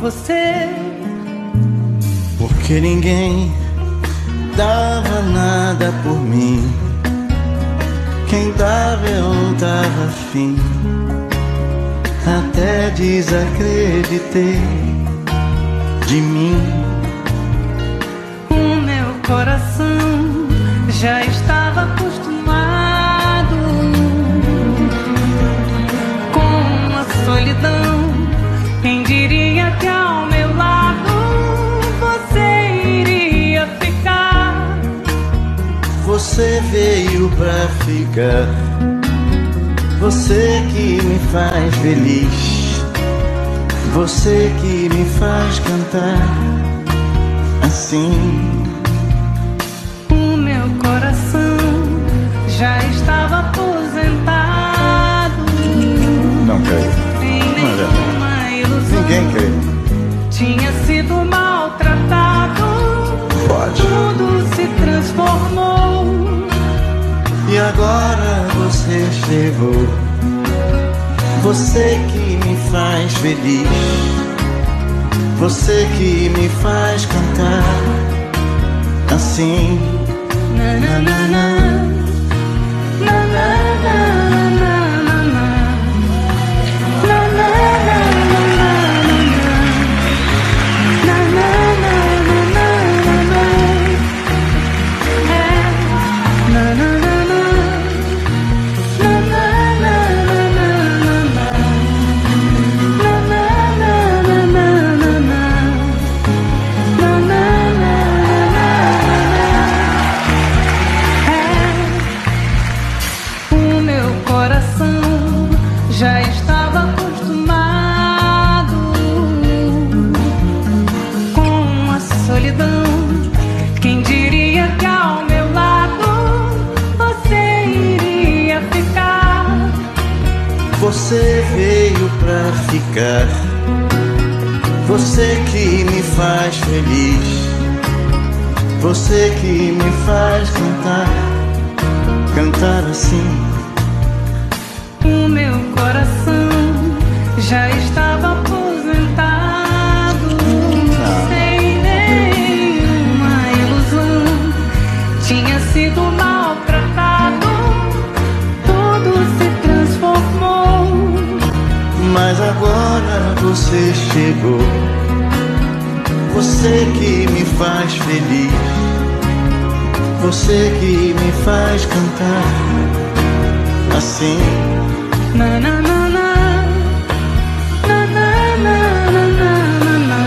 você, porque ninguém dava nada por mim. Quem dava eu não tava afim. Até desacreditei de mim. O meu coração já estava acostumado com a solidão. Quem diria que ao meu lado você iria ficar? Você veio pra ficar. Você que me faz feliz, você que me faz cantar assim. O meu coração já estava aposentado. Não creio. Sem nenhuma ilusão. Ninguém creio. Tinha sido maltratado. Pode. Tudo se transformou. E agora você chegou, você que me faz feliz, você que me faz cantar assim. Na, na, na, na, na, na, na. Você veio pra ficar, você que me faz feliz, você que me faz cantar, cantar assim. O meu coração já estava aposentado, sem nenhuma ilusão, tinha sido maltratado, tudo se transformou. Mas agora você chegou, você que me faz feliz, você que me faz cantar assim. Na, na, na, na. Na, na, na, na, na, na.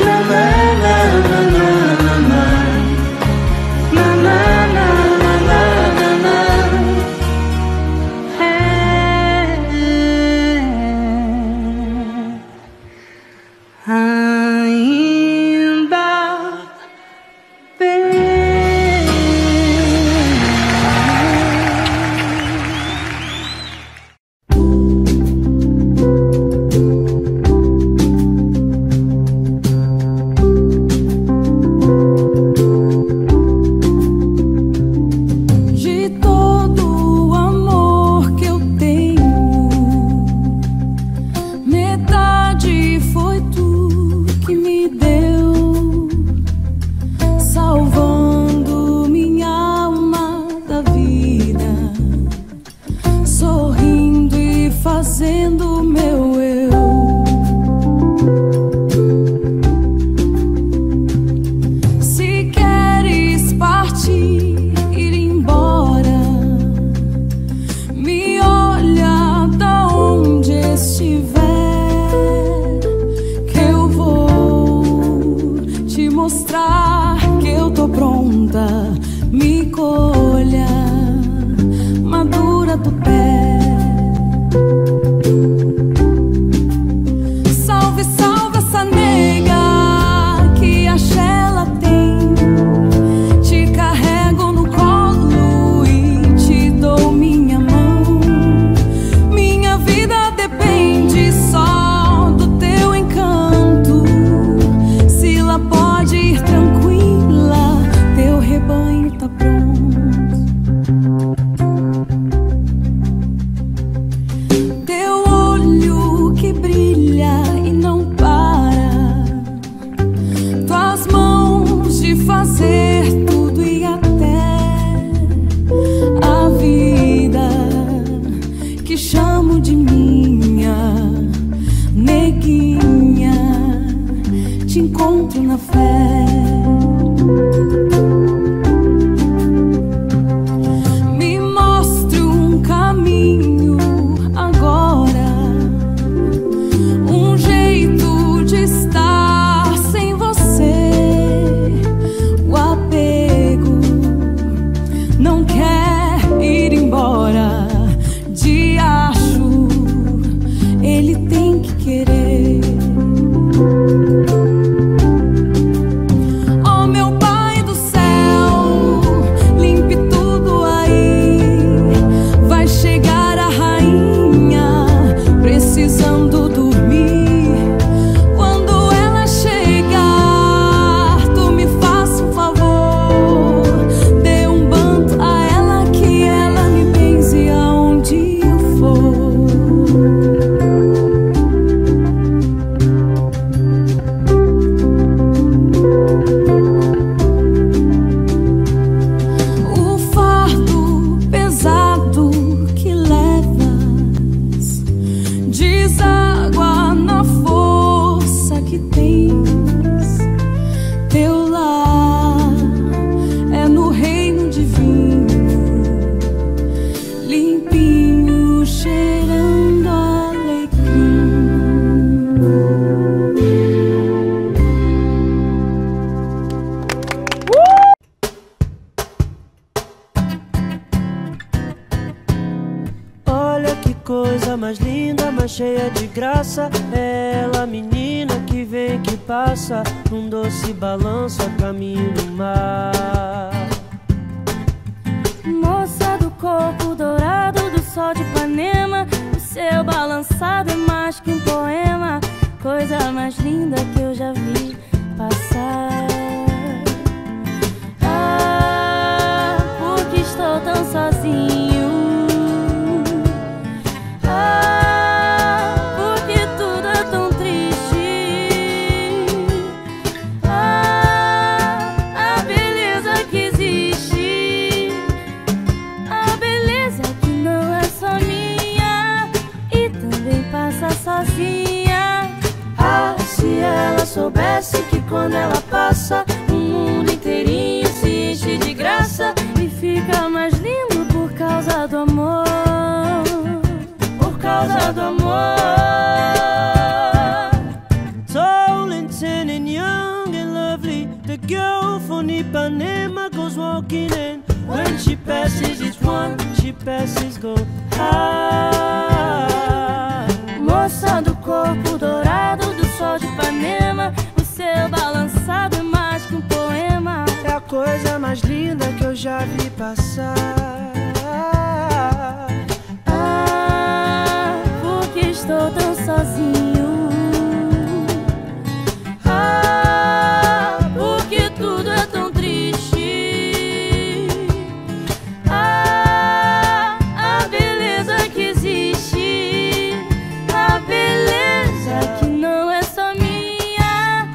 Na, na, na, na, na, na. Na, na, na, na, na, na, na. sozinha, te encontro na fé. Me mostro um caminho agora, um jeito de estar sem você. O apego não quer ir embora. Te acho, ele tem que querer. Oh, meu Pai do céu, limpe tudo aí. Vai chegar a rainha, precisando dormir. Quando ela chegar, tu me faz um favor. Dê um banho a ela, que ela me benze aonde eu for. O fardo pesado que levas deságua na força que tens. Teu lar é no reino divino, limpinho, cheirando alecrim. Coisa mais linda, mais cheia de graça, é ela, menina que vem, que passa, num doce balanço a caminho do mar. Moça do corpo dourado do sol de Ipanema, o seu balançado é mais que um poema, coisa mais linda que eu já vi passar. Ah, por que estou tão sozinha? Ah, se ela soubesse que quando ela passa, o mundo inteirinho se enche de graça e fica mais lindo por causa do amor. Por causa do amor. Tall and tan and young and lovely, the girl from Ipanema goes walking in. When she passes, it's one, she passes, go high. Moça do corpo dourado do sol de Ipanema, o seu balançado é mais que um poema, é a coisa mais linda que eu já vi passar. Ah, por que estou tão sozinho? Ah, por que tudo é tão triste? Ah, a beleza que existe, que não é só minha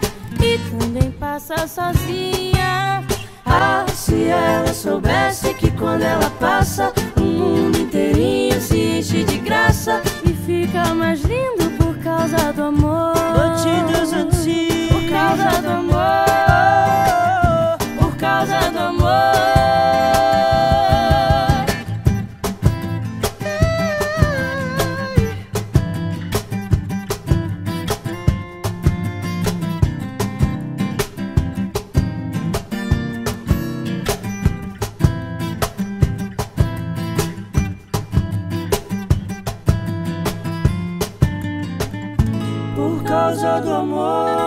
e também passa sozinha. Ah, se ela soubesse que quando ela passa, o mundo inteirinho se enche de graça e fica mais lindo por causa do amor. Por causa do amor. Por causa do amor. Por causa do amor.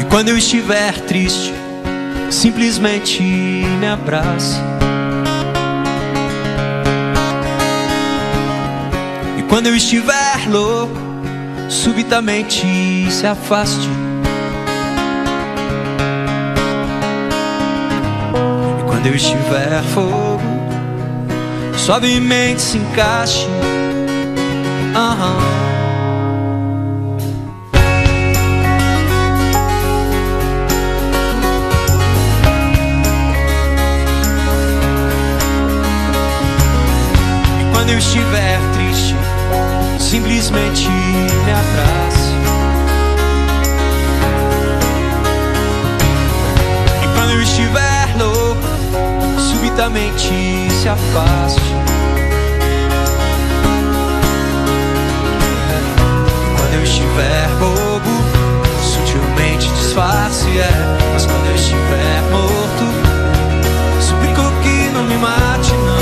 E quando eu estiver triste, simplesmente me abraça. E quando eu estiver louco, subitamente se afaste. E Quando eu estiver fogo, suavemente se encaixe. E quando eu estiver triste, simplesmente me abrace. E quando eu estiver louco, subitamente se afaste. Quando eu estiver bobo, sutilmente disfarce, mas quando eu estiver morto, suplico que não me mate, não.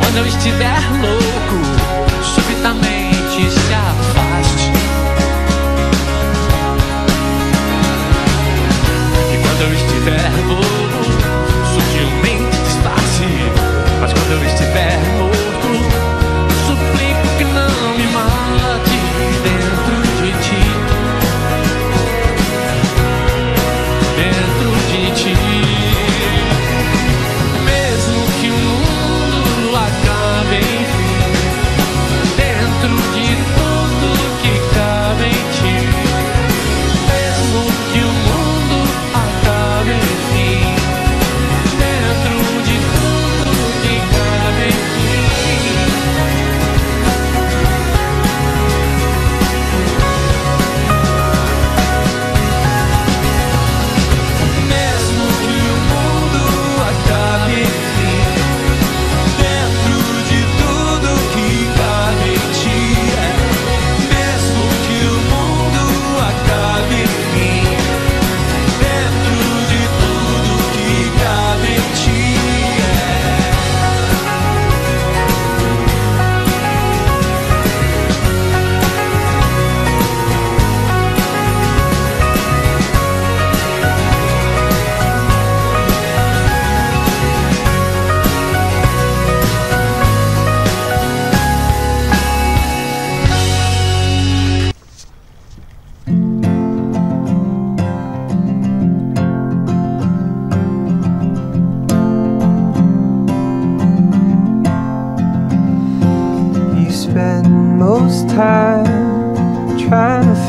Quando eu estiver louco, subitamente se afaste. E quando eu estiver louco, sutilmente disfarce, mas quando eu estiver morto, suplico que não me mate. Dentro de ti, dentro de ti, mesmo que o mundo acabe em fim, dentro de tudo que cabe em ti, mesmo que o mundo acabe em fim, dentro de tudo que cabe em ti, mesmo que o mundo acabe em fim.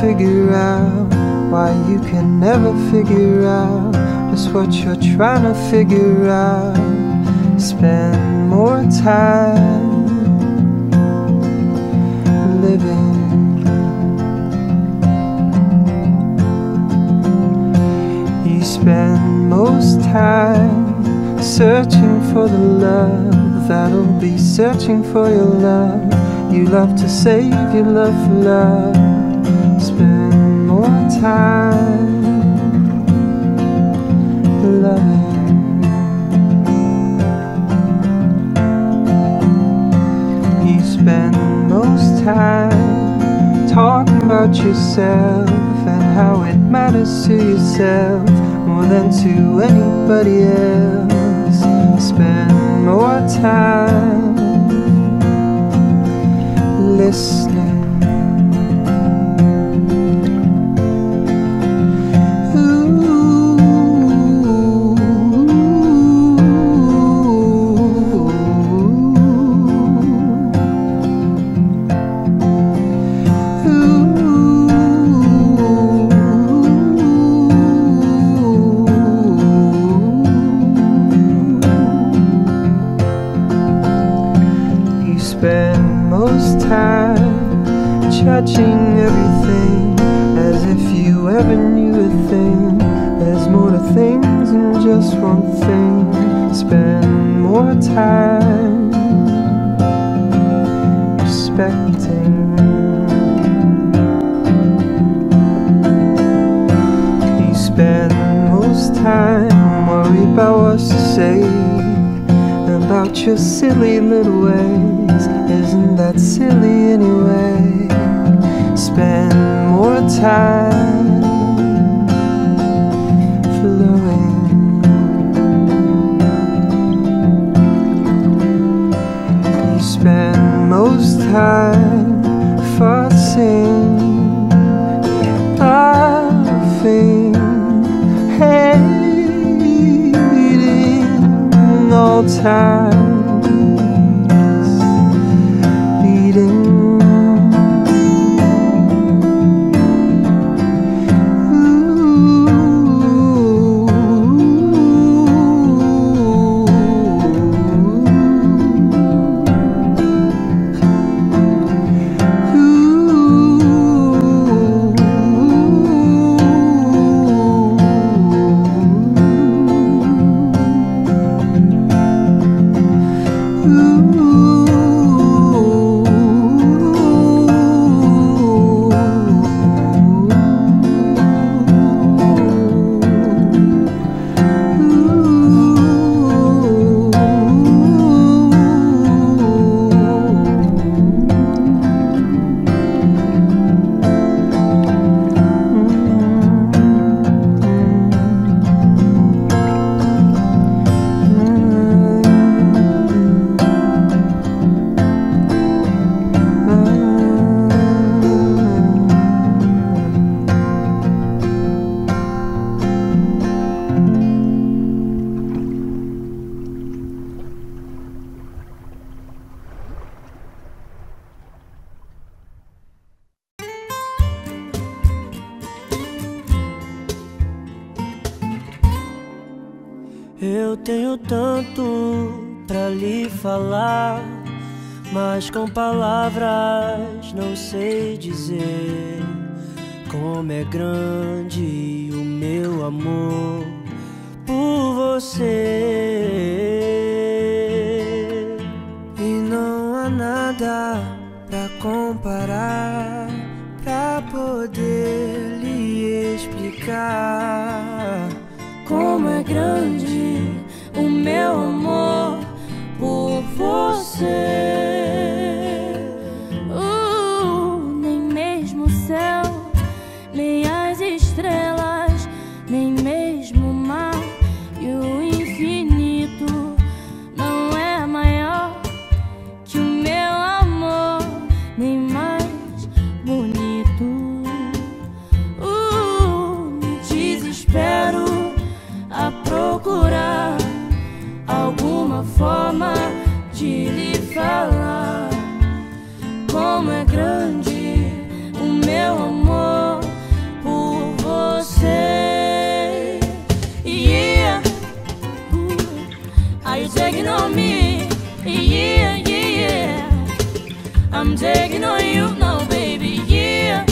Figure out why you can never figure out just what you're trying to figure out. Spend more time living. You spend most time searching for the love that'll be searching for your love. You love to save your love for love. Spend more time loving. You spend most time talking about yourself and how it matters to yourself more than to anybody else. Spend more time listening. Spend most time just one thing, spend more time respecting. You spend most time worried about what to say, about your silly little ways. Isn't that silly anyway? Spend more time flowing. You spend most time fussing, laughing, hating all times, beating. Eu tenho tanto pra lhe falar, mas com palavras não sei dizer como é grande o meu amor por você. E não há nada pra comparar, pra poder lhe explicar como é grande o meu amor por você. Nem mesmo o céu, nem as estrelas, nem mesmo o mar e o infinito não é maior que o meu amor, nem mais bonito. Me desespero a procurar alguma forma de lhe falar como é grande o meu amor por você. Yeah, are you taking on me? Yeah, yeah, I'm taking on you now, baby. Yeah,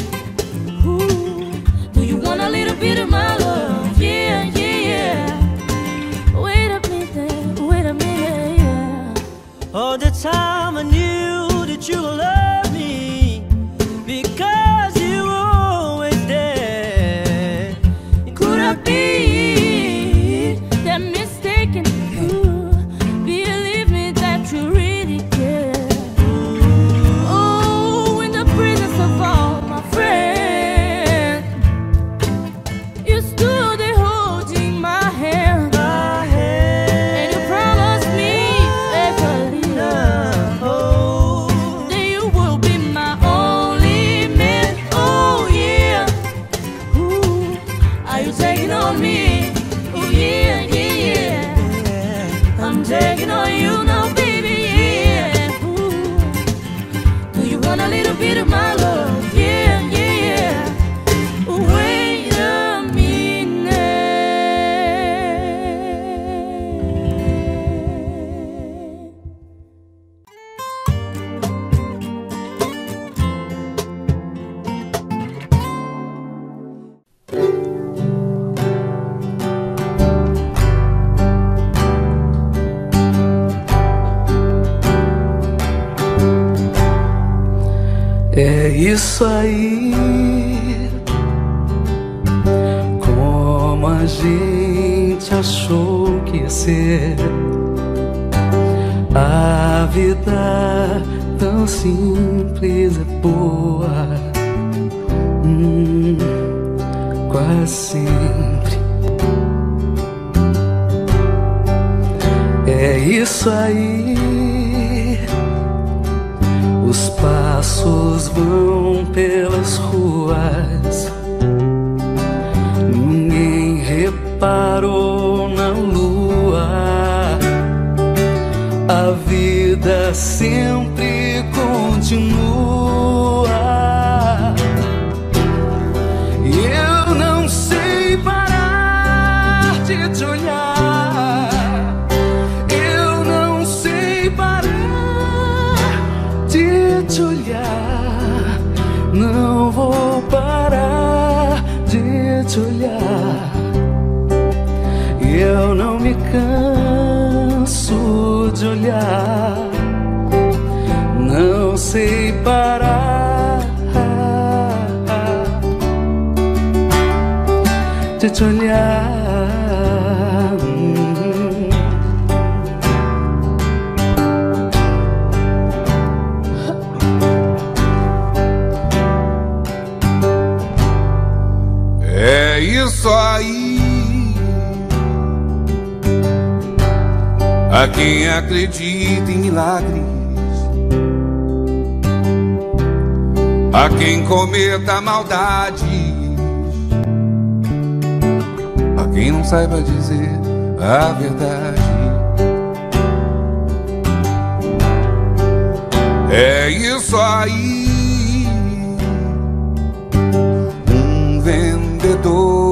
do you want a little bit of my love? Yeah, yeah. All the time I knew that you would love me, because you were always there. Could I be that mistaken? Ooh, believe me that you really care. Oh, in the presence of all my friends, you stood there holding my hand. isso aí, como a gente achou que ia ser, a vida tão simples é boa, quase sempre. É isso aí, os passos vão pelas ruas, ninguém reparou na lua, a vida sempre continua. E eu não sei parar de te olhar, não vou parar de te olhar. Eu não me canso de olhar, não sei parar de te olhar. É isso aí, a quem acredita em milagres, a quem cometa maldades, a quem não saiba dizer a verdade. É isso aí, um vendedor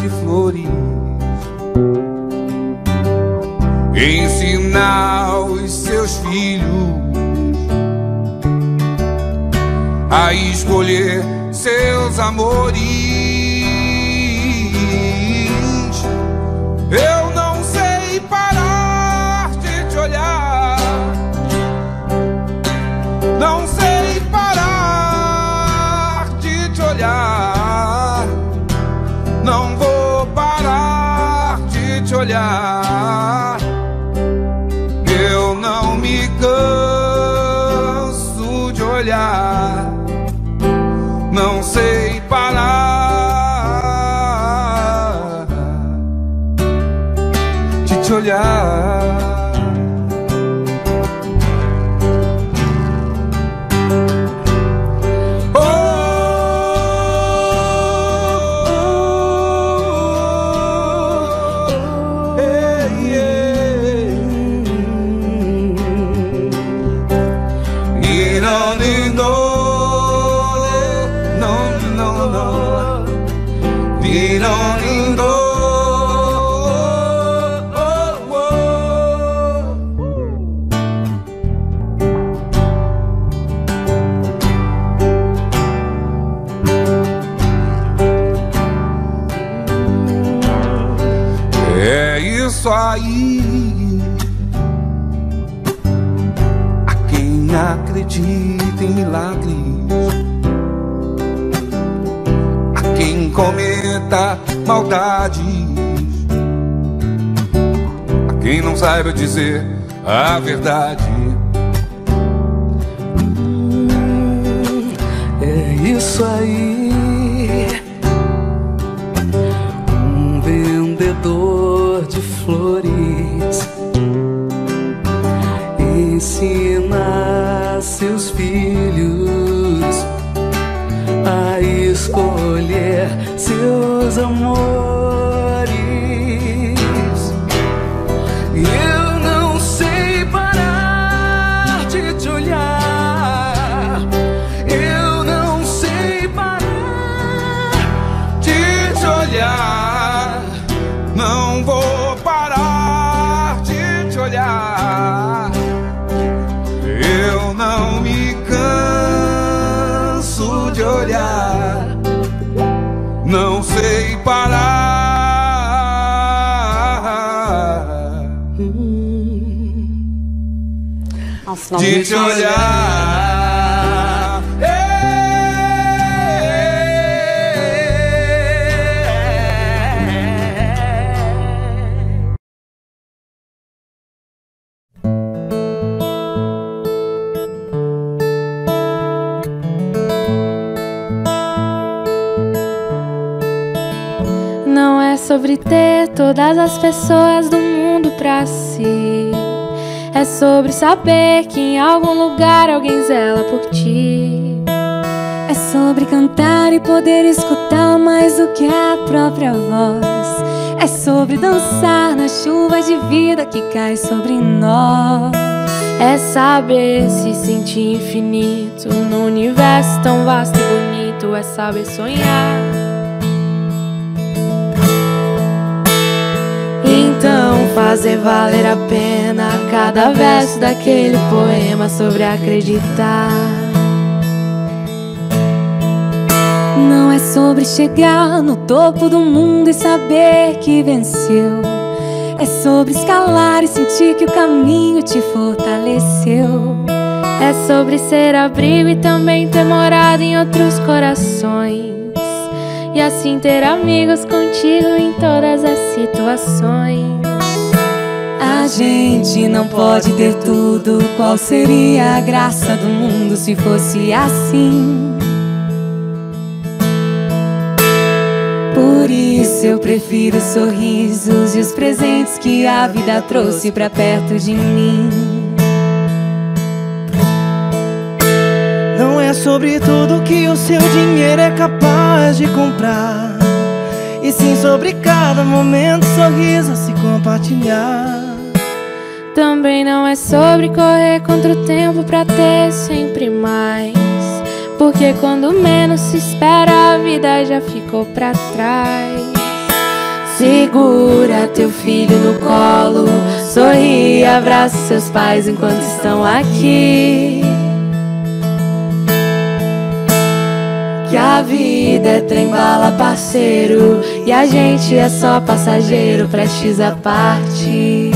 de flores ensinar os seus filhos a escolher seus amores. Eu não sei parar de te olhar, não sei parar de te olhar, não vou olhar, eu não me canso de olhar, não sei parar de te olhar. É isso aí, a quem acredita em milagres, a quem cometa maldades, a quem não saiba dizer a verdade. É isso aí, um vendedor de flores ensina seus filhos a escolher seus amores. Eu não sei parar de te olhar, eu não sei parar de te olhar, não vou não sei parar de te olhar. ter todas as pessoas do mundo pra si. É sobre saber que em algum lugar alguém zela por ti. É sobre cantar e poder escutar mais do que a própria voz. É sobre dançar na chuva de vida que cai sobre nós. É saber se sentir infinito num universo tão vasto e bonito. É saber sonhar. Então fazer valer a pena cada verso daquele poema sobre acreditar. Não é sobre chegar no topo do mundo e saber que venceu. É sobre escalar e sentir que o caminho te fortaleceu. É sobre ser abrigo e também ter morado em outros corações, e assim ter amigos contigo em todas as situações. A gente não pode ter tudo. Qual seria a graça do mundo se fosse assim? Por isso eu prefiro os sorrisos e os presentes que a vida trouxe pra perto de mim. Não é sobre tudo que o seu dinheiro é capaz de comprar, e sim sobre cada momento, sorriso a se compartilhar. Também não é sobre correr contra o tempo pra ter sempre mais, porque quando menos se espera a vida já ficou pra trás. Segura teu filho no colo, sorri e abraça seus pais enquanto estão aqui. Que a vida é trem-bala, parceiro, e a gente é só passageiro prestes a partir.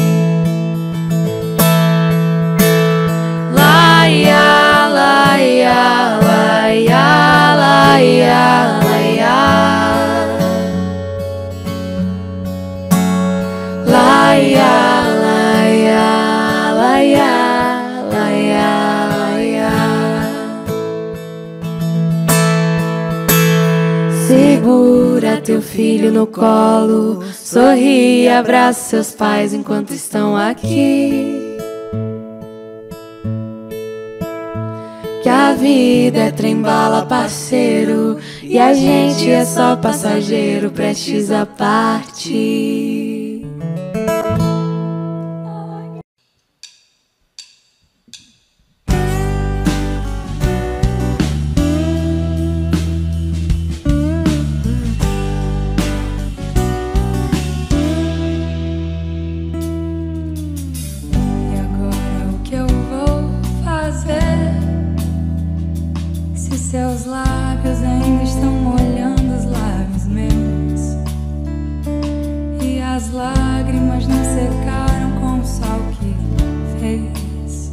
Laia, laia, laia, laia, laia. Laia, laia, laia, laia, laia. Segura teu filho no colo, sorri e abraça seus pais enquanto estão aqui. Que a vida é trem-bala, parceiro, e a gente é só passageiro prestes a partir. Seus lábios ainda estão molhando os lábios meus, e as lágrimas não secaram com o sol que fez.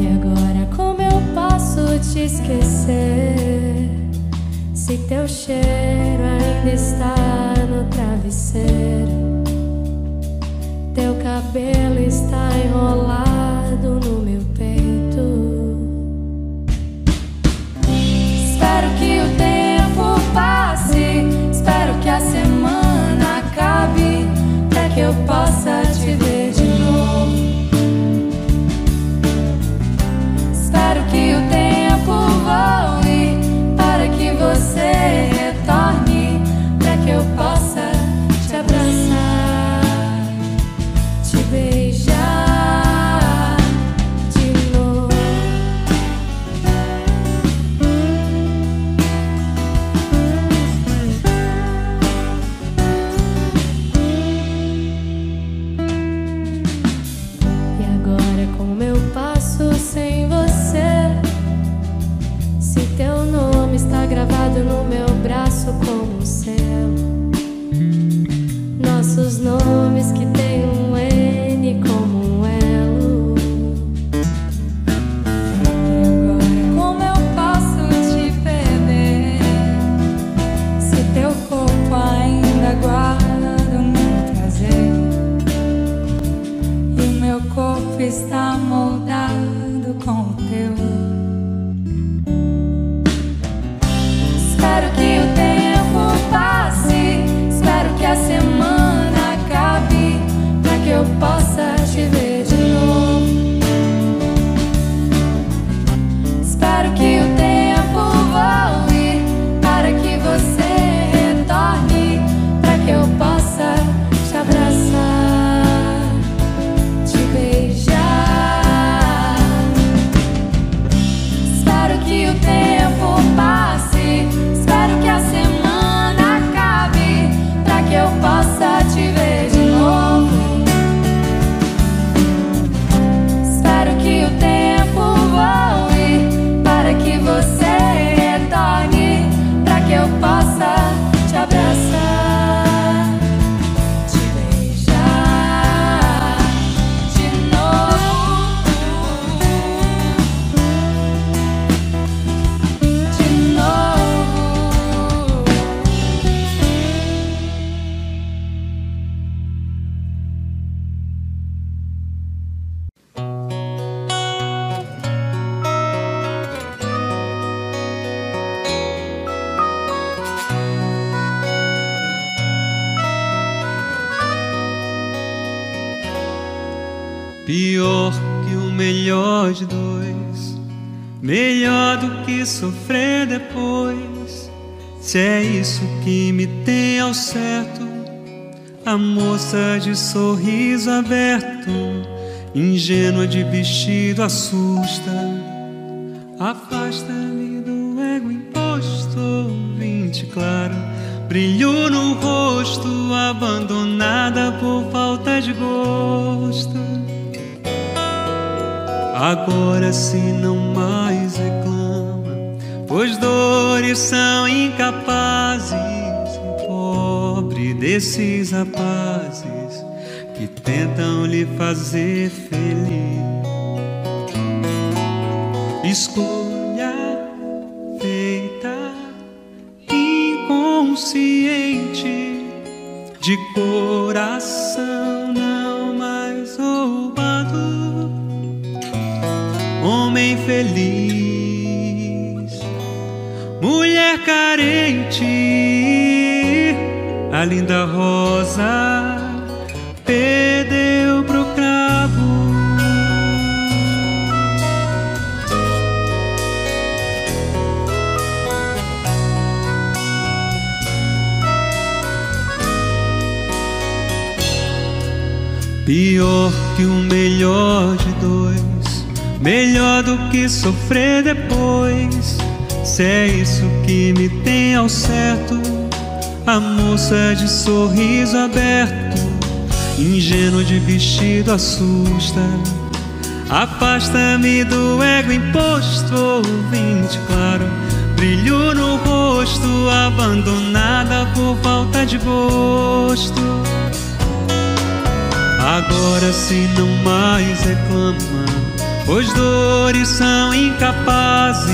E agora como eu posso te esquecer, se teu cheiro ainda está no travesseiro, teu cabelo está enrolado no meu peito. Espero que o tempo passe, espero que a semana acabe, pra que eu possa te ver de novo. Espero que o tempo voe, para que você retorne, pra que eu possa te abraçar, te beijar. a semana acabe, pra que eu possa te ver de novo. Espero que o tempo voe, para que você retorne, pra que eu possa te abraçar, te beijar. Espero que o tempo passe, espero que a semana eu possa te ver de novo. Espero que o tempo voe, para que você retorne, para que eu possa te abraçar, te beijar de novo, de novo. Pior que o melhor de dois, melhor do que sofrer depois. Se é isso que me tem ao certo, a moça de sorriso aberto, ingênua de vestido assusta. Afasta-me do ego imposto, vinte claro, brilho no rosto, abandonada por falta de gosto. Agora se não mais reclama, pois dores são incapazes. Pobre desses rapazes que tentam lhe fazer feliz. Escolha feita inconsciente, de coração não mais roubado. Homem feliz, mulher carente, a linda rosa perdeu pro cravo. Pior que o melhor de dois, melhor do que sofrer depois. Se é isso que me tem ao certo, a moça de sorriso aberto, ingênuo de vestido assusta. Afasta-me do ego imposto, ouvinte claro, brilho no rosto, abandonada por falta de gosto. Agora se não mais reclama, pois dores são incapazes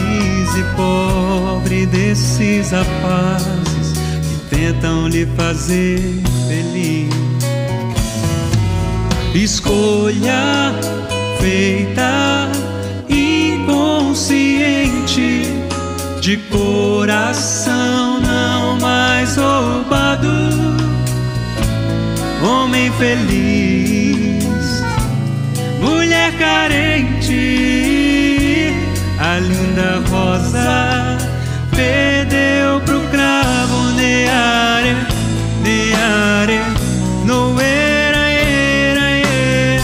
e pobre desses rapazes que tentam lhe fazer feliz. Escolha feita inconsciente, de coração não mais roubado. Homem feliz, mulher carente, a linda rosa perdeu pro cravo. Neare, neare, noera, era, era,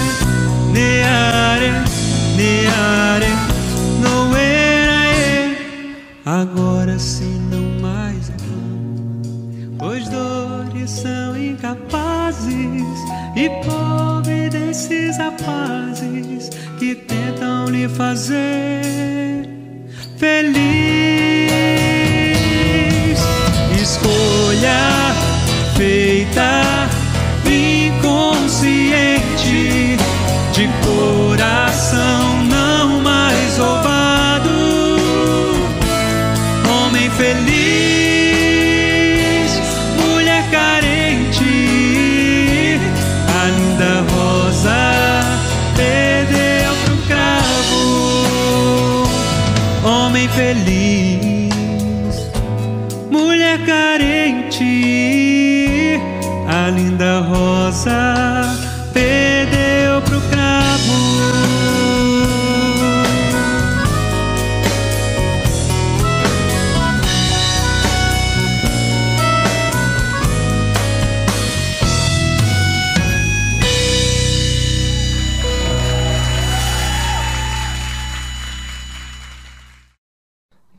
neare, neare, noera, era. Agora se não mais reclama, pois dores são incapazes e pobre desses rapazes que tentam lhe fazer feliz. Escolha feita inconsciente, de coração não mais roubado. Homem feliz, mulher carente, a linda rosa perdeu pro cravo. Homem feliz, mulher carente, a a linda rosa perdeu pro cravo.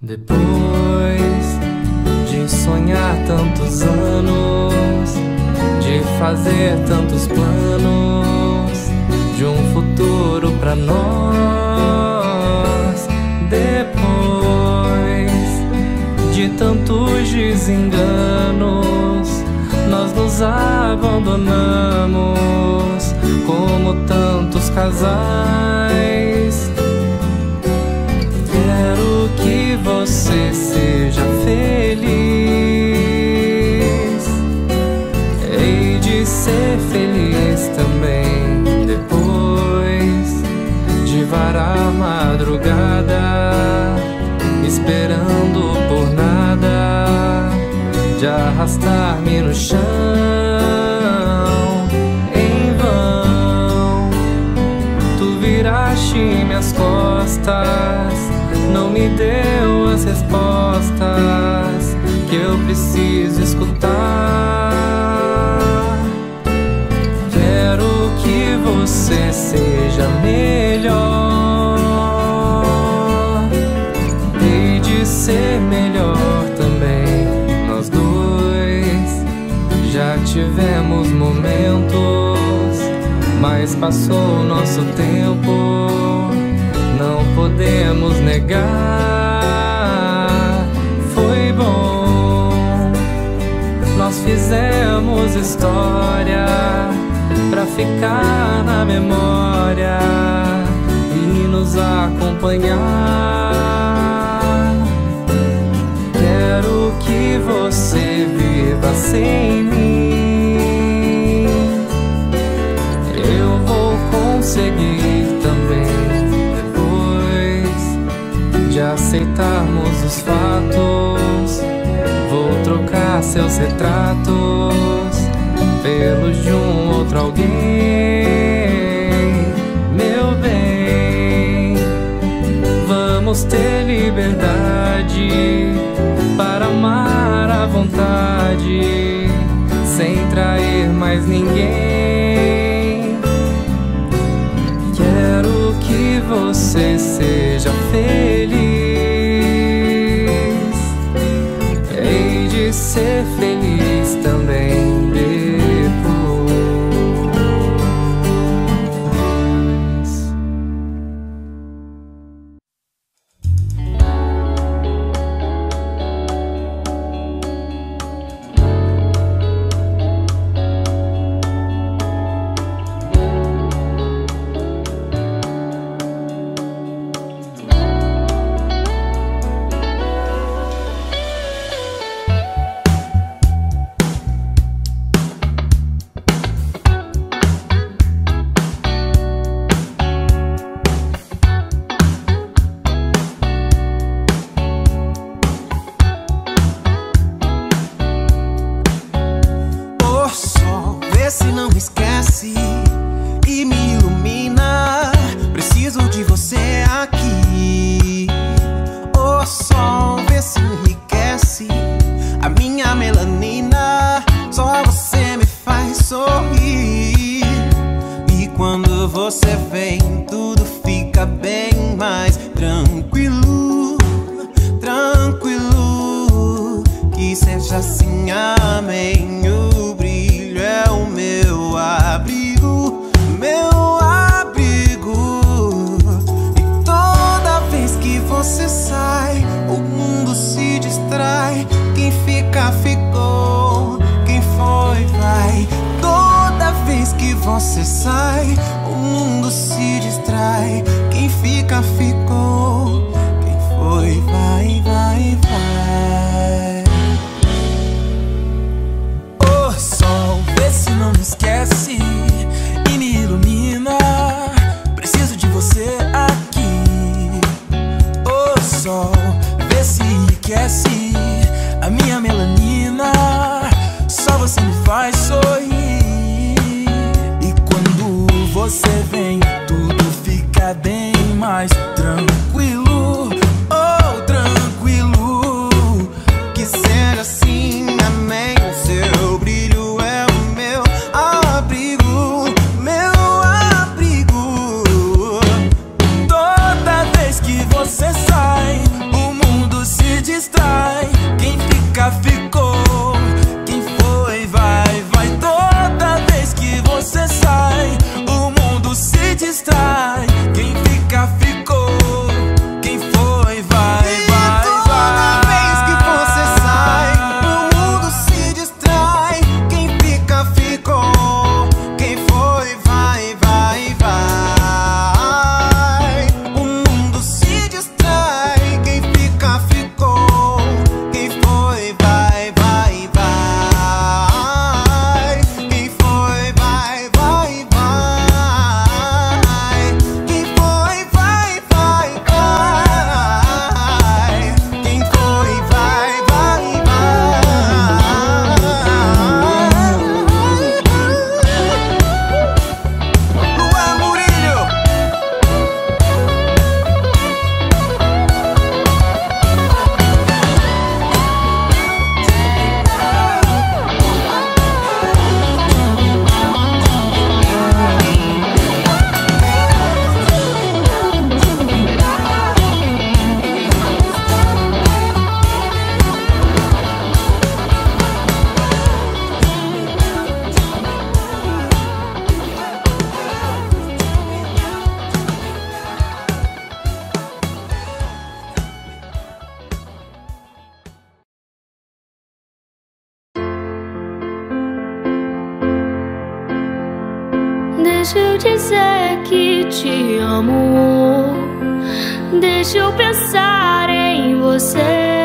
Depois de sonhar tantos anos, de fazer tantos planos, de um futuro pra nós. Depois de tantos desenganos, nós nos abandonamos, como tantos casais. Quero que você seja feliz, hei de ser feliz também. Depois de varar madrugada, esperando por nada, de arrastar-me no chão em vão, tu viraste minhas costas, não me deu as respostas que eu preciso escutar. Quero que você seja melhor, hei de ser melhor também. Nós dois já tivemos momentos, mas passou o nosso tempo, não podemos negar. Foi bom, nós fizemos história pra ficar na memória e nos acompanhar. Quero que você viva sem mim, eu vou conseguir também. De aceitarmos os fatos, vou trocar seus retratos pelos de um outro alguém. Meu bem, vamos ter liberdade para amar à vontade, sem trair mais ninguém. Quero que você seja feliz, ser feliz também depois. Esquece a minha melanina, só você me faz sorrir. você vem, tudo fica bem mais tranquilo, oh, tranquilo. Que seja assim, amém. Seu brilho é o meu abrigo, meu abrigo. Toda vez que você sai, o mundo se distrai. Quem fica, ficou. Quem foi, vai, vai. Toda vez que você sai, o mundo se distrai. Quem fica, ficou. Quem foi, vai, vai, vai. Toda vez que você sai, o mundo se distrai. Quem fica, ficou. Quem foi, vai, vai, vai. O mundo se distrai. Quem fica, ficou. Quem foi, vai, vai, vai. Quem foi, vai, vai, vai. Quem foi, vai, vai, vai. Quem foi, vai, vai, vai. Luan Murillo. Deixa eu dizer que te amo, deixa eu pensar em você.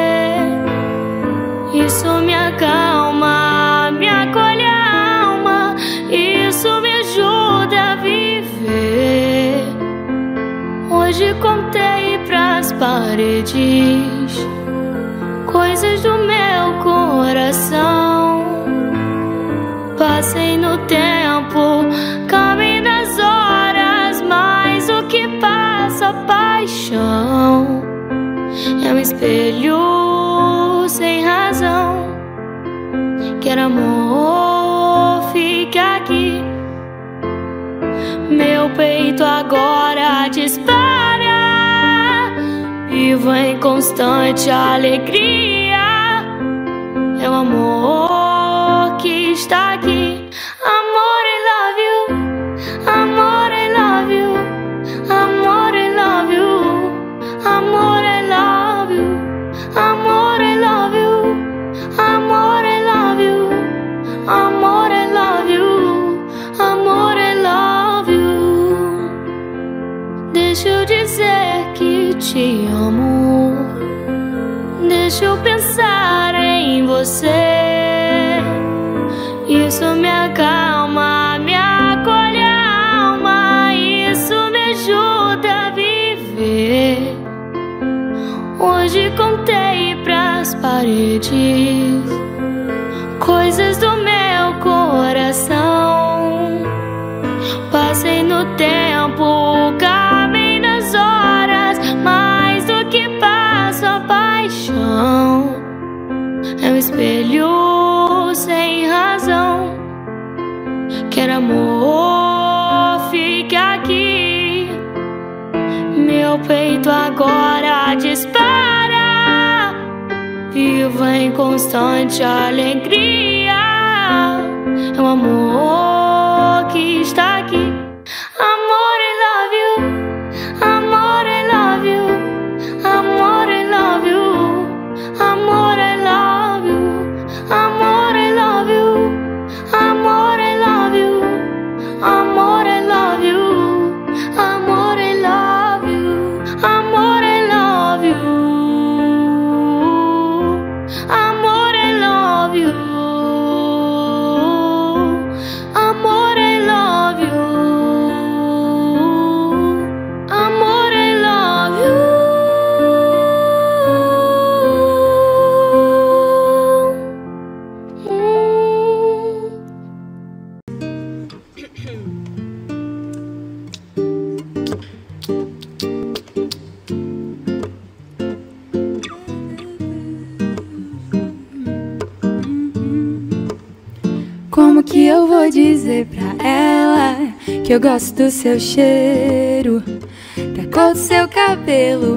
Isso me acalma, me acolhe a alma, isso me ajuda a viver. Hoje contei pras paredes coisas do meu coração. Passei no tempo, caminho das horas, mas o que passa, paixão é um espelho sem razão. Quer amor, fica aqui. Meu peito agora dispara, vivo em constante alegria. É o amor que está aqui. Amor, I love you. Amor, I love you. Amor, I love you. Amor, I love you. Amor, I love you. Amor, I love you. Amor, I love you. Amor, I love you. Deixa eu dizer que te amo, deixa eu pensar em você. Isso me acalma, me acolhe a alma, isso me ajuda a viver. Hoje contei pras paredes coisas do meu coração. Passei no tempo, caminho nas horas, mas o que passa, paixão é um espelho sem razão. Quer amor, fica aqui. Meu peito agora dispara, vivo em constante alegria. É o amor que está aqui. Amor, I love you. Amor, I love you. Amor, I love you. Amor, I love you. Amor, amor, I love you. Amor, I love you. Amor, I love you. Amor, I love you. Amor, I love you. Como que eu vou dizer pra ela que eu gosto do seu cheiro, da cor do seu cabelo,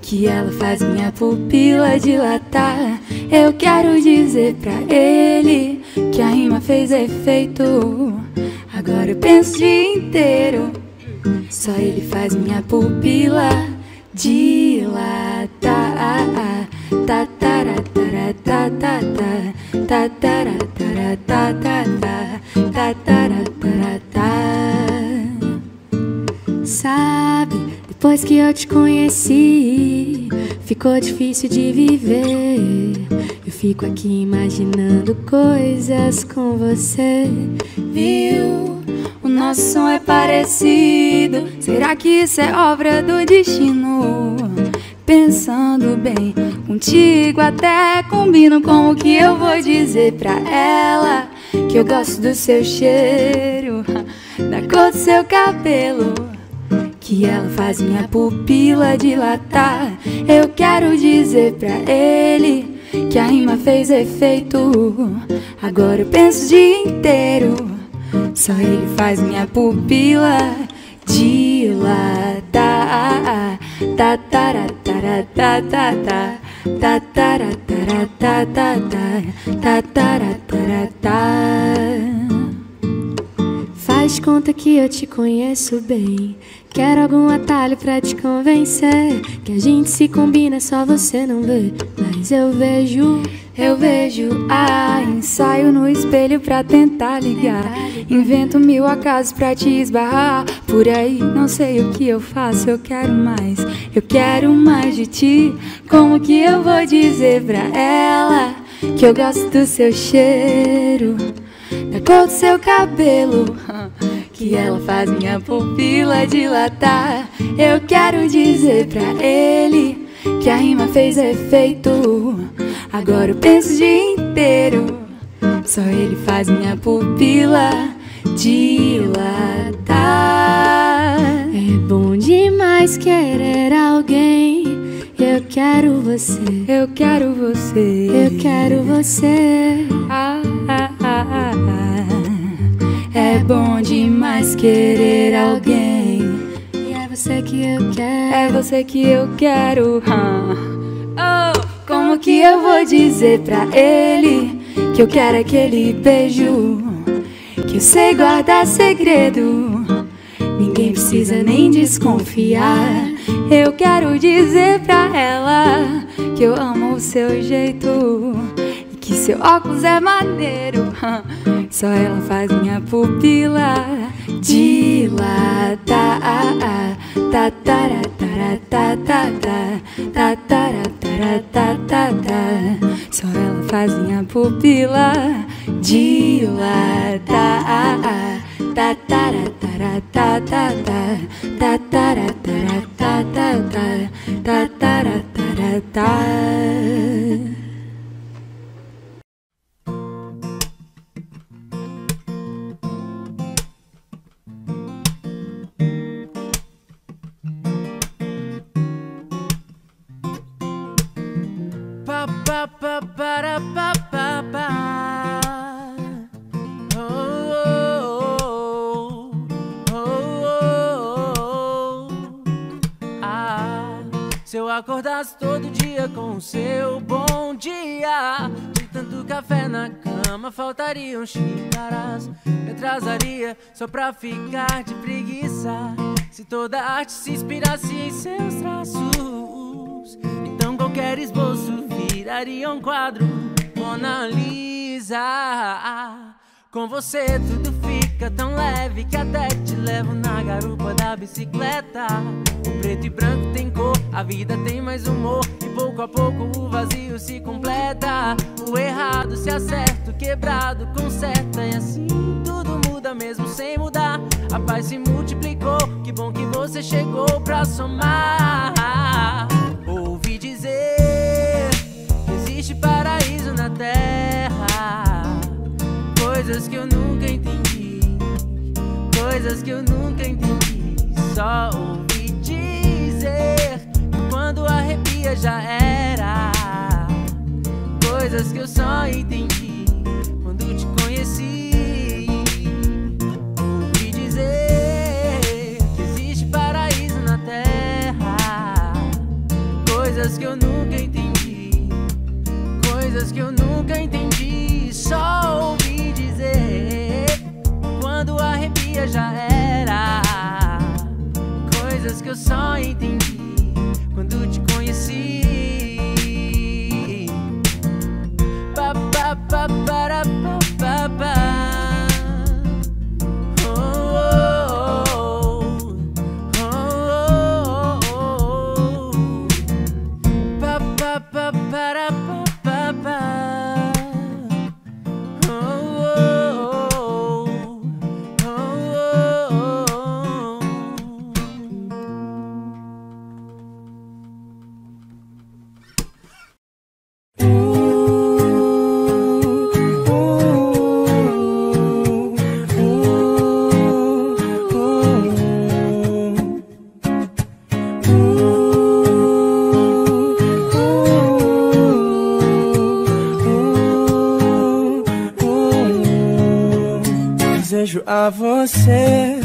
que ela faz minha pupila dilatar? Eu quero dizer pra ele que a rima fez efeito. Agora eu penso o dia inteiro, só ele faz minha pupila dilatar. Sabe, depois que eu te conheci, ficou difícil de viver. Eu fico aqui imaginando coisas com você. Viu? O nosso som é parecido. Será que isso é obra do destino? Pensando bem, contigo até combino. Como que eu vou dizer pra ela que eu gosto do seu cheiro, da cor do seu cabelo, que ela faz minha pupila dilatar? Eu quero dizer pra ele que a rima fez efeito. Agora eu penso o dia inteiro, só ele faz minha pupila dilatar. Faz conta que eu te conheço bem. Quero algum atalho pra te convencer que a gente se combina, só você não vê. Mas eu vejo. Ah, ensaio no espelho pra tentar ligar. Invento mil acasos pra te esbarrar. Por aí não sei o que eu faço. Eu quero mais de ti. Como que eu vou dizer pra ela que eu gosto do seu cheiro, da cor do seu cabelo, que ela faz minha pupila dilatar? Eu quero dizer pra ele que a rima fez efeito. Agora eu penso o dia inteiro, só ele faz minha pupila dilatar. É bom demais querer alguém. Eu quero você, eu quero você, eu quero você. Ah, ah, ah, ah, ah. É bom demais querer alguém. E é você que eu quero, é você que eu quero. Oh, como que eu vou dizer pra ele que eu quero aquele beijo que eu sei guardar segredo? Ninguém precisa nem desconfiar. Eu quero dizer pra ela que eu amo o seu jeito e que seu óculos é maneiro. Só ela faz minha pupila dilatar. Só ela faz minha pupila dilatar. Se eu acordasse todo dia com o seu bom dia, de tanto café na cama faltariam xícaras. Me atrasaria só pra ficar de preguiça. Se toda arte se inspirasse em seus traços, então qualquer esboço viraria um quadro Mona Lisa. Com você tudo fica tão leve que até te levo na garupa da bicicleta. O preto e branco tem cor, a vida tem mais humor, e pouco a pouco o vazio se completa. O errado se acerta, o quebrado conserta, e assim tudo muda mesmo sem mudar. A paz se multiplicou, que bom que você chegou pra somar. Ouvi dizer que existe paraíso na terra. Coisas que eu nunca entendi, coisas que eu nunca entendi. Só ouvi dizer que quando arrepia já era. Coisas que eu só entendi quando te conheci. você já era. Coisas que eu só entendi quando te conheci. Pa, pa, pa, para, pa, pa, pa. Desejo a você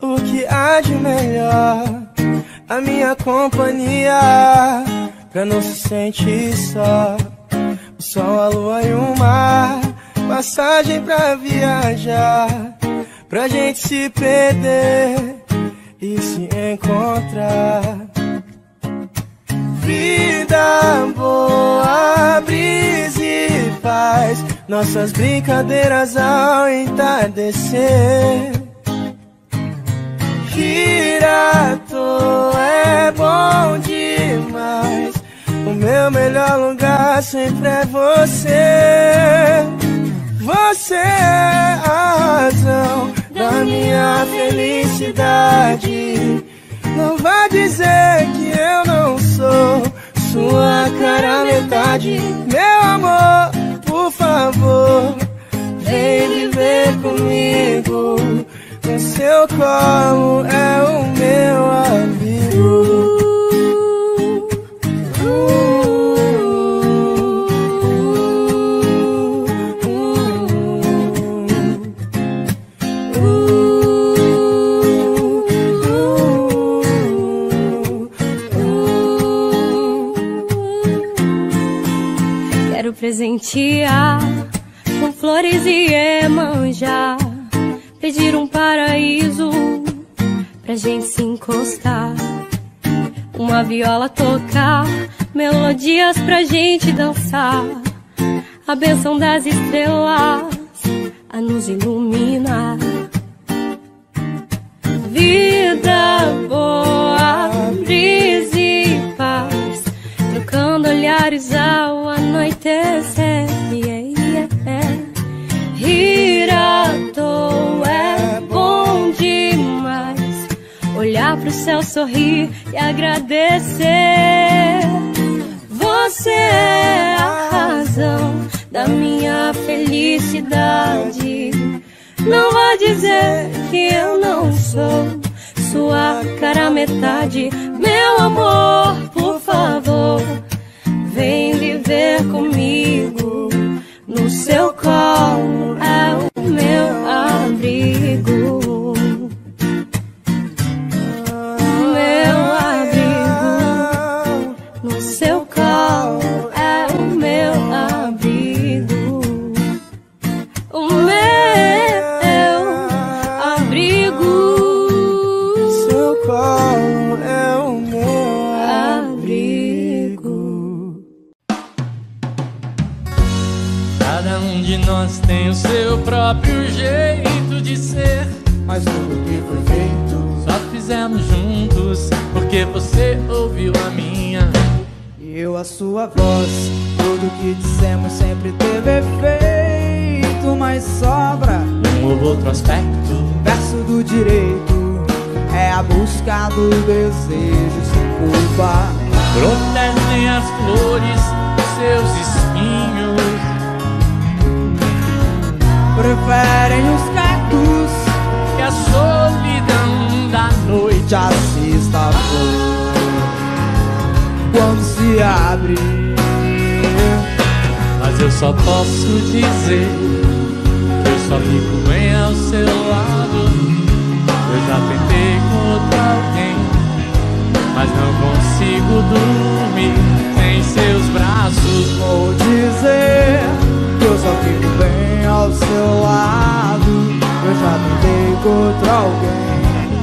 o que há de melhor, a minha companhia pra não se sentir só. O sol, a lua e o mar, passagem pra viajar, pra gente se perder e se encontrar. Vida boa, brisa e paz, nossas brincadeiras ao entardecer. Rir à toa é bom demais, o meu melhor lugar sempre é você. Você é a razão da minha felicidade. Não vá dizer que eu não sou sua cara metade. Meu amor, por favor, vem viver comigo. No seu colo é o meu amigo. Quero presentear com flores e Iemanjá, pedir um paraíso pra gente se encostar, uma viola tocar, melodias pra gente dançar, a bênção das estrelas a nos iluminar. Vida boa, brisa e paz, trocando olhares ao anoitecer, yeah, yeah. Rir à toa é bom demais, olhar pro céu, sorrir e agradecer. Você é a razão da minha felicidade. Não vá dizer que eu não sou sua cara metade. Meu amor, por favor, vem viver comigo, no seu colo é o meu abrigo. Meu abrigo, no seu colo é o meu abrigo. O meu abrigo, no seu colo é o meu abrigo. Cada um de nós tem o seu próprio jeito de ser, mas tudo que foi feito só fizemos juntos, porque você ouviu a minha e eu a sua voz. Tudo que dissemos sempre teve efeito, mas sobra um ou outro aspecto. O verso do direito é a busca do desejo sem culpa. Protegem as flores, seus espinhos, preferem os cactos que a solidão da noite assista a flor quando se abre. Mas eu só posso dizer que eu só fico bem ao seu lado. Eu já tentei com outro alguém, mas não consigo dormir sem seus braços. Vou dizer que eu só fico bem ao seu lado. Eu já tentei encontro alguém,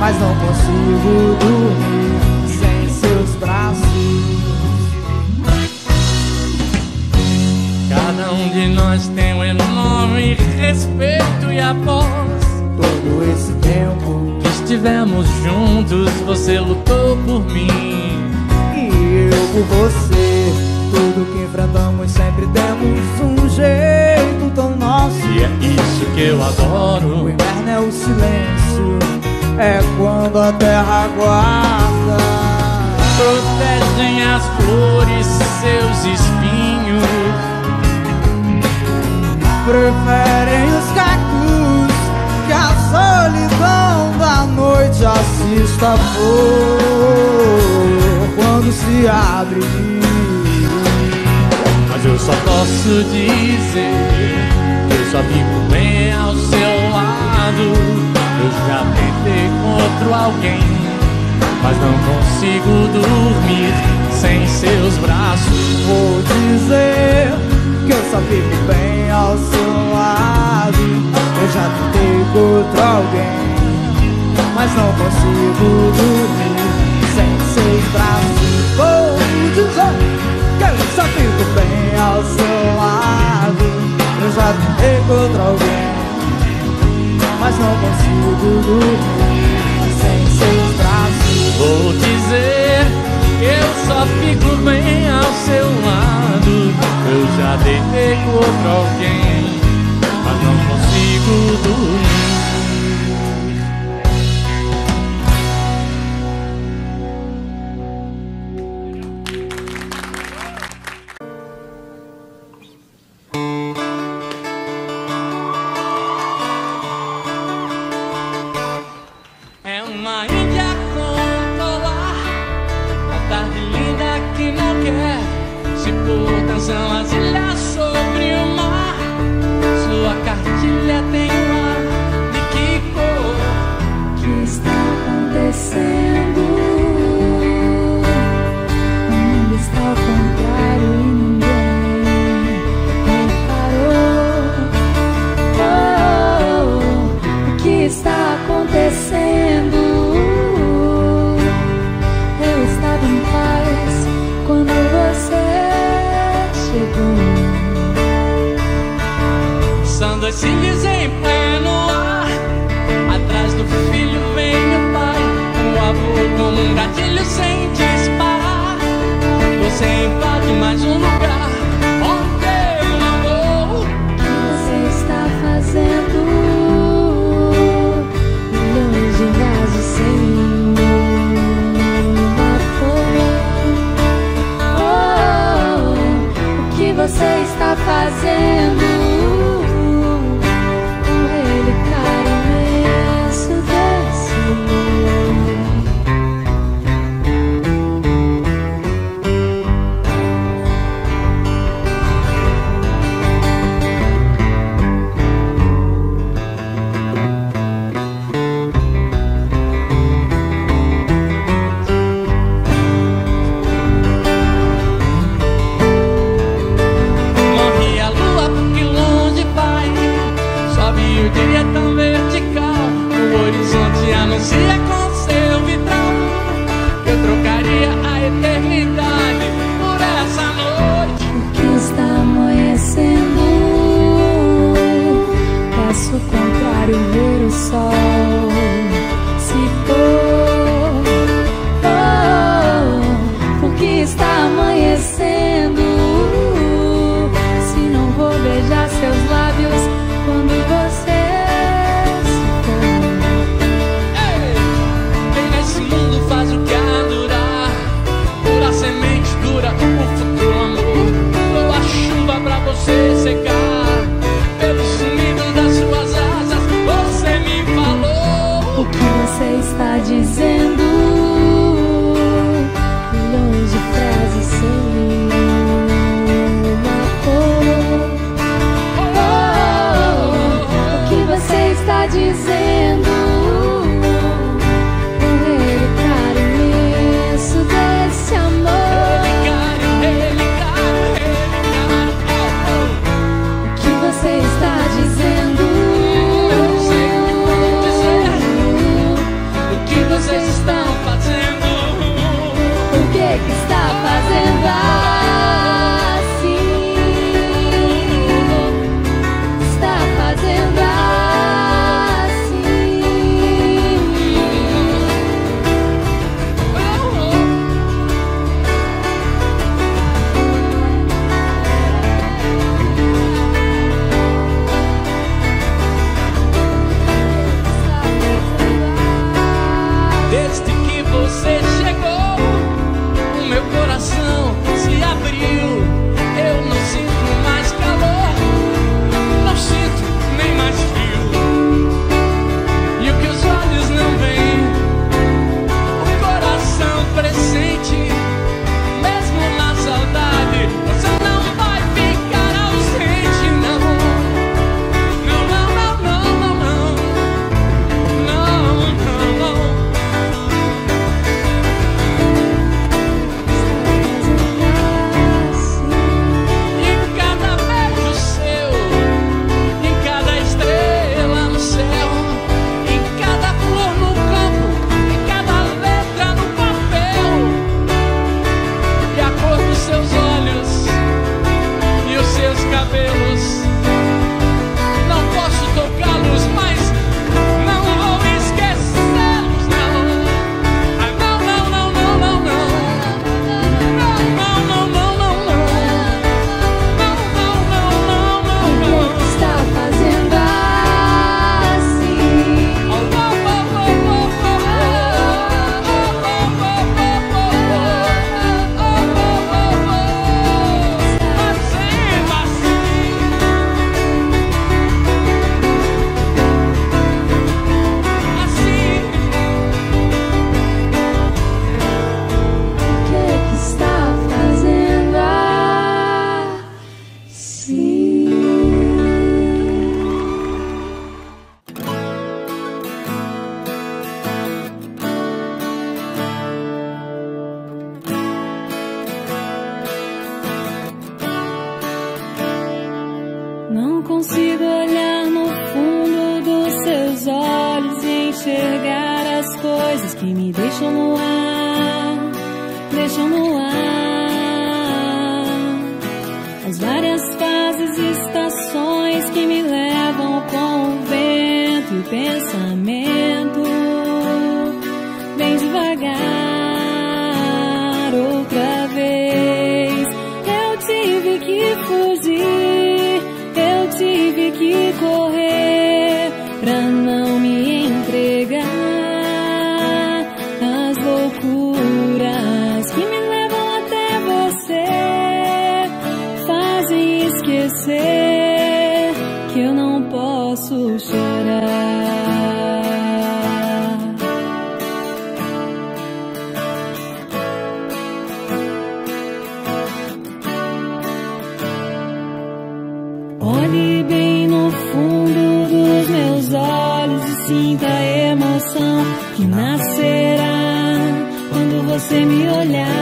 mas não consigo dormir sem seus braços. Cada um de nós tem um enorme respeito e após todo esse tempo que estivemos juntos, você lutou por mim e eu por você. Tudo que enfrentamos sempre demos um jeito tão nosso, e é isso que eu adoro. O inverno é o silêncio, é quando a terra guarda. Protegem as flores, seus espinhos, preferem os cactus que a solidão da noite assista a flor quando se abre. Eu só posso dizer que eu só fico bem ao seu lado. Eu já tentei contra alguém, mas não consigo dormir sem seus braços. Vou dizer que eu só fico bem ao seu lado. Eu já tentei contra alguém, mas não consigo dormir sem seus braços. Vou dizer que eu só fico bem ao seu lado. Eu já tentei contra alguém, mas não consigo dormir sem seus braços. Vou dizer que eu só fico bem ao seu lado. Eu já tentei contra alguém, mas não consigo dormir. Você está dizendo, eu não sei. coisas que me deixam no ar, deixam no ar. As várias fases e estações que me levam com o vento e o pensamento, bem devagar outra vez. Eu tive que fugir, eu tive que correr pra não me entregar. Que eu não posso chorar. Olhe bem no fundo dos meus olhos e sinta a emoção que nascerá quando você me olhar.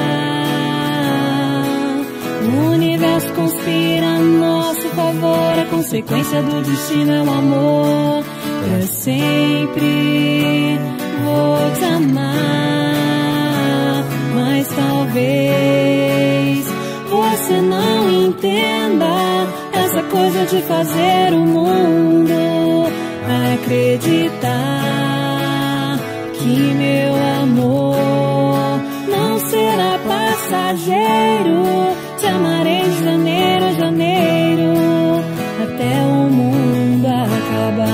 O universo conspira a nosso favor, a consequência do destino é o amor. Eu sempre vou te amar, mas talvez você não entenda essa coisa de fazer o mundo acreditar que meu amor não será passageiro. Te amarei de janeiro a janeiro, até o mundo acabar.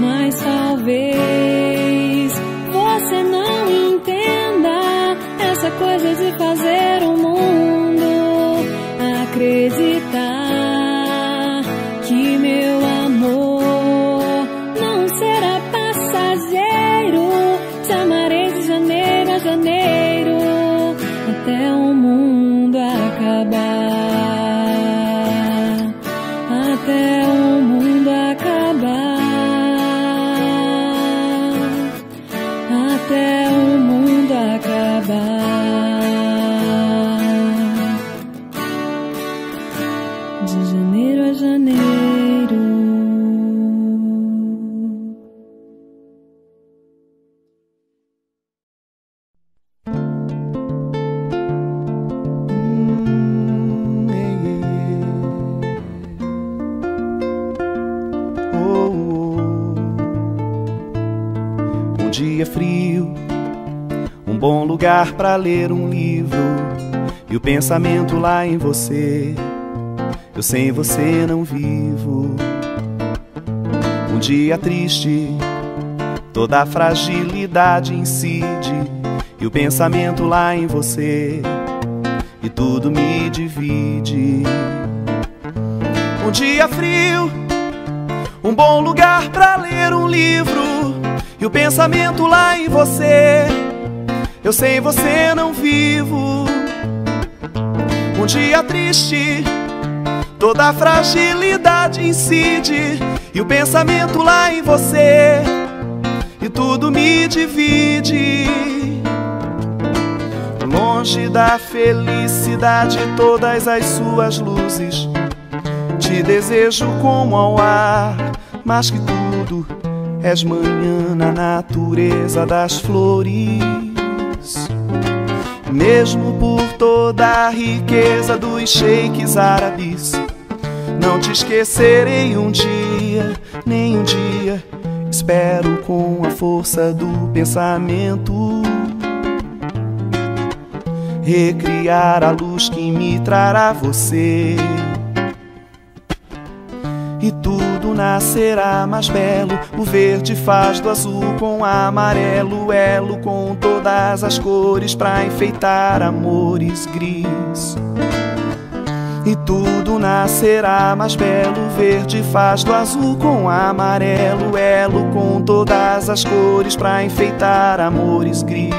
Mas talvez você não entenda essa coisa de fazer o mundo acreditar que meu amor janeiro, até o mundo acabar, até o mundo acabar, até o mundo acabar, de janeiro a janeiro. Pra ler um livro e o pensamento lá em você, eu sem você não vivo. Um dia triste, toda a fragilidade incide e o pensamento lá em você, e tudo me divide. Um dia frio, um bom lugar pra ler um livro e o pensamento lá em você, eu sem você não vivo. Um dia triste, toda a fragilidade incide e o pensamento lá em você, e tudo me divide. Longe da felicidade, todas as suas luzes, te desejo como ao ar, mas que tudo és manhã na natureza das flores. Mesmo por toda a riqueza dos sheiks árabes, não te esquecerei um dia, nem um dia. Espero com a força do pensamento recriar a luz que me trará você, e tudo nascerá mais belo. O verde faz do azul com amarelo, elo com todas as cores pra enfeitar amores gris. E tudo nascerá mais belo. O verde faz do azul com amarelo, elo com todas as cores pra enfeitar amores gris.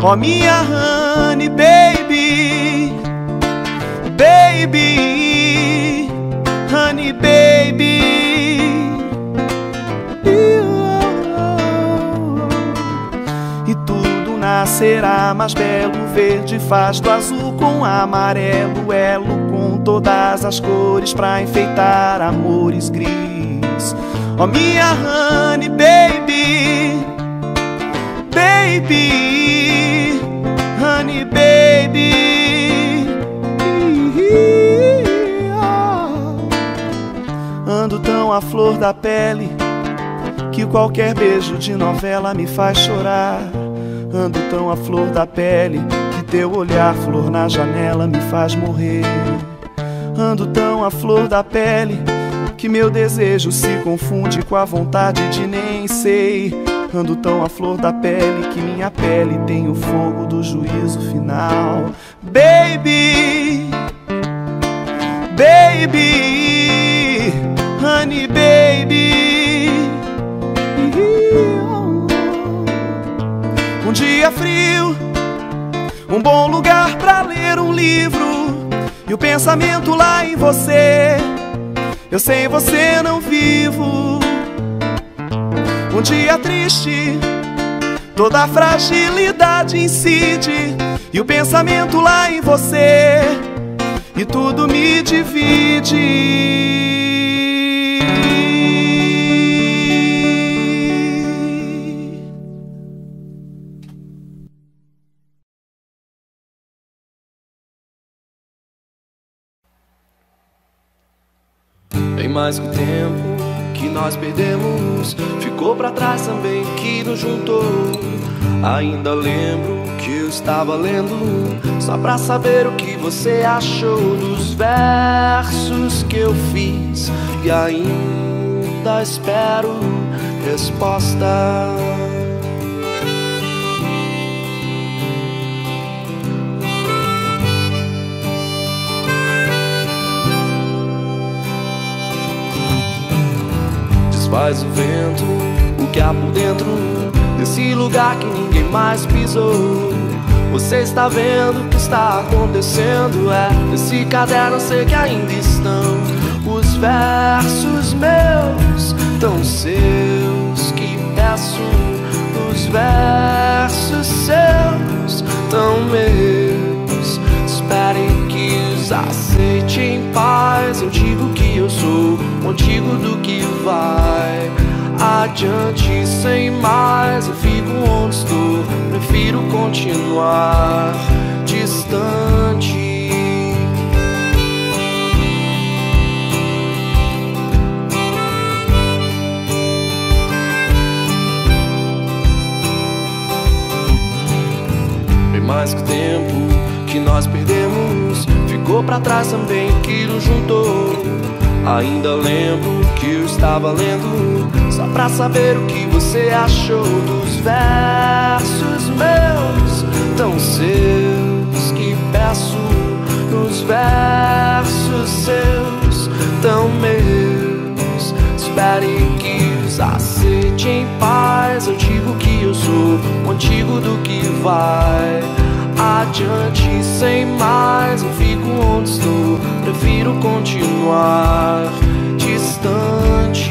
Oh minha honey baby, baby honey baby, e tudo será mais belo. Verde faz do azul com amarelo, elo com todas as cores pra enfeitar amores gris. Oh, minha honey, baby, baby, honey, baby, oh. Ando tão à flor da pele que qualquer beijo de novela me faz chorar. Ando tão à flor da pele que teu olhar, flor na janela, me faz morrer. Ando tão à flor da pele que meu desejo se confunde com a vontade de nem sei. Ando tão à flor da pele que minha pele tem o fogo do juízo final. Baby, baby, honey, baby. Um dia frio, um bom lugar pra ler um livro, e o pensamento lá em você, eu sem você não vivo. Um dia triste, toda a fragilidade incide, e o pensamento lá em você, e tudo me divide. Mas o tempo que nós perdemos ficou pra trás também, que nos juntou. Ainda lembro que eu estava lendo só pra saber o que você achou dos versos que eu fiz, e ainda espero resposta. Faz o vento, o que há por dentro desse lugar que ninguém mais pisou. Você está vendo o que está acontecendo, é nesse caderno sei que ainda estão os versos meus, tão seus que peço. Os versos seus, tão meus. Esperem que os aceite em paz. Eu digo que eu sou contigo do que vai adiante sem mais. Eu fico onde estou, prefiro continuar distante. Bem mais que o tempo que nós perdemos ficou pra trás também, que nos juntou. Ainda lembro que eu estava lendo só pra saber o que você achou dos versos meus, tão seus que peço. Dos versos seus, tão meus. Espere que os aceite em paz. Eu digo que eu sou contigo do que vai adiante sem mais. Eu fico onde estou, prefiro continuar distante.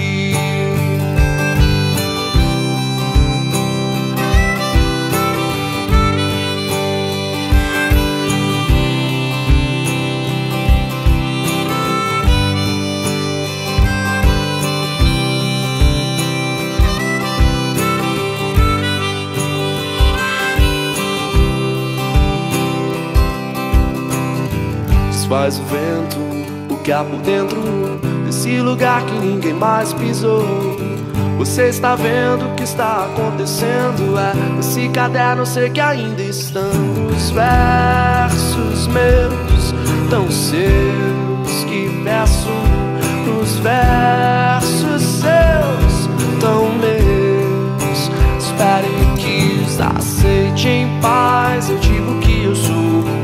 Faz o vento, o que há por dentro desse lugar que ninguém mais pisou. Você está vendo o que está acontecendo, é nesse caderno sei que ainda estão os versos meus, tão seus que peço. Os versos seus, tão meus. Espere que os aceite em paz. Eu digo que eu sou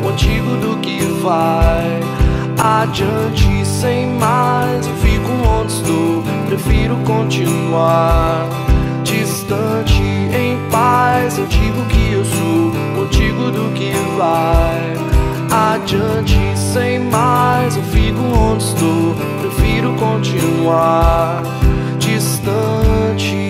contigo do que vai adiante sem mais. Eu fico onde estou, prefiro continuar distante em paz. Eu digo que eu sou contigo do que vai adiante sem mais. Eu fico onde estou, prefiro continuar distante.